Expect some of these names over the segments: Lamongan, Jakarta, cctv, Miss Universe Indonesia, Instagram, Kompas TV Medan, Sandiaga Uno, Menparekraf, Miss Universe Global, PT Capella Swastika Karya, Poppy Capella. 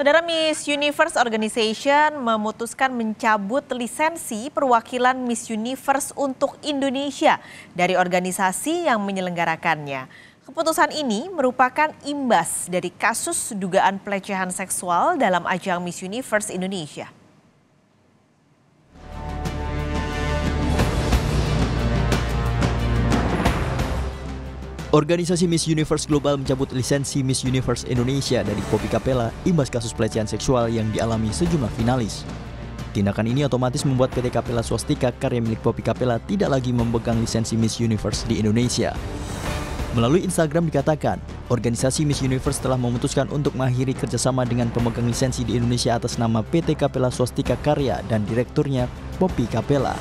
Saudara, Miss Universe Organization memutuskan mencabut lisensi perwakilan Miss Universe untuk Indonesia dari organisasi yang menyelenggarakannya. Keputusan ini merupakan imbas dari kasus dugaan pelecehan seksual dalam ajang Miss Universe Indonesia. Organisasi Miss Universe Global mencabut lisensi Miss Universe Indonesia dari Poppy Capella imbas kasus pelecehan seksual yang dialami sejumlah finalis. Tindakan ini otomatis membuat PT Capella Swastika Karya milik Poppy Capella tidak lagi memegang lisensi Miss Universe di Indonesia. Melalui Instagram dikatakan, organisasi Miss Universe telah memutuskan untuk mengakhiri kerjasama dengan pemegang lisensi di Indonesia atas nama PT Capella Swastika Karya dan direkturnya Poppy Capella.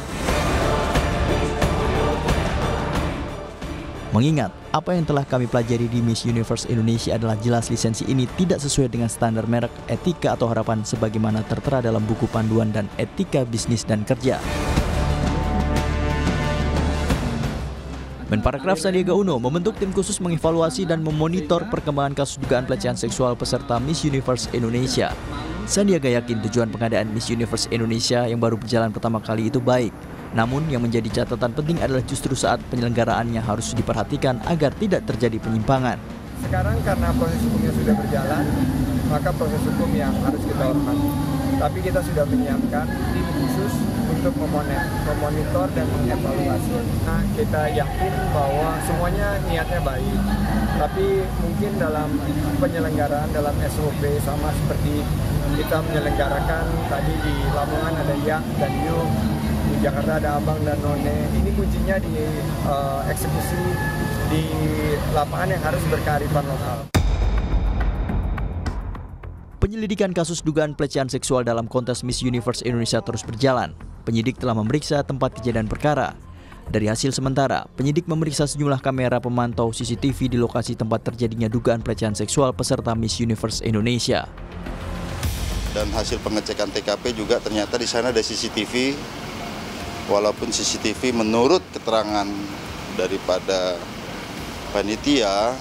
Mengingat, apa yang telah kami pelajari di Miss Universe Indonesia adalah jelas lisensi ini tidak sesuai dengan standar merek, etika atau harapan sebagaimana tertera dalam buku panduan dan etika bisnis dan kerja. Menparekraf Sandiaga Uno membentuk tim khusus mengevaluasi dan memonitor perkembangan kasus dugaan pelecehan seksual peserta Miss Universe Indonesia. Sandiaga yakin tujuan pengadaan Miss Universe Indonesia yang baru berjalan pertama kali itu baik. Namun yang menjadi catatan penting adalah justru saat penyelenggaraannya harus diperhatikan agar tidak terjadi penyimpangan. Sekarang karena proses hukumnya sudah berjalan, maka proses hukum yang harus kita hormati. Tapi kita sudah menyiapkan tim khusus untuk memonitor dan mengevaluasi. Nah, kita yakin bahwa semuanya niatnya baik. Tapi mungkin dalam penyelenggaraan, dalam SOP sama seperti kita menyelenggarakan tadi di Lamongan ada yang dan Yung. Di Jakarta ada Abang dan None. Ini kuncinya di eksekusi di lapangan yang harus berkearifan lokal. Penyelidikan kasus dugaan pelecehan seksual dalam kontes Miss Universe Indonesia terus berjalan. Penyidik telah memeriksa tempat kejadian perkara. Dari hasil sementara, penyidik memeriksa sejumlah kamera pemantau CCTV di lokasi tempat terjadinya dugaan pelecehan seksual peserta Miss Universe Indonesia. Dan hasil pengecekan TKP juga ternyata di sana ada CCTV. Walaupun CCTV menurut keterangan daripada panitia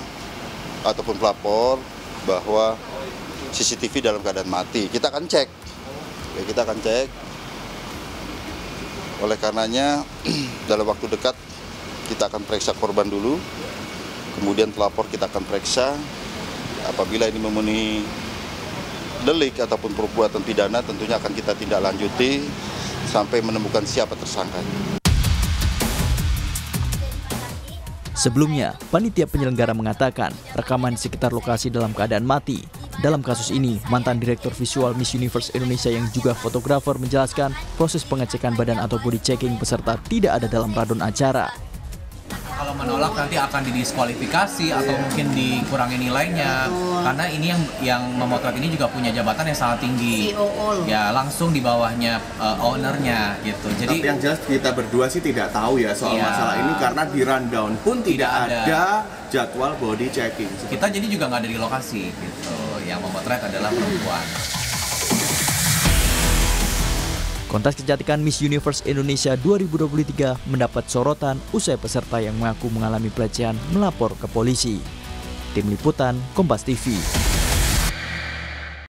ataupun pelapor bahwa CCTV dalam keadaan mati, kita akan cek. Ya, kita akan cek. Oleh karenanya dalam waktu dekat kita akan periksa korban dulu, kemudian pelapor kita akan periksa. Apabila ini memenuhi delik ataupun perbuatan pidana, tentunya akan kita tindak lanjuti sampai menemukan siapa tersangkanya. Sebelumnya, panitia penyelenggara mengatakan rekaman di sekitar lokasi dalam keadaan mati. Dalam kasus ini, mantan direktur visual Miss Universe Indonesia yang juga fotografer menjelaskan proses pengecekan badan atau body checking peserta tidak ada dalam radon acara. Kalau menolak nanti akan didiskualifikasi atau mungkin dikurangi nilainya, karena ini yang memotret ini juga punya jabatan yang sangat tinggi, ya langsung di bawahnya ownernya gitu. Jadi tapi yang jelas kita berdua sih tidak tahu ya soal masalah ini, karena di rundown pun tidak ada jadwal body checking. Kita jadi juga nggak ada di lokasi gitu. Yang memotret adalah perempuan. Kontes kecantikan Miss Universe Indonesia 2023 mendapat sorotan usai peserta yang mengaku mengalami pelecehan melapor ke polisi. Tim Liputan, Kompas TV.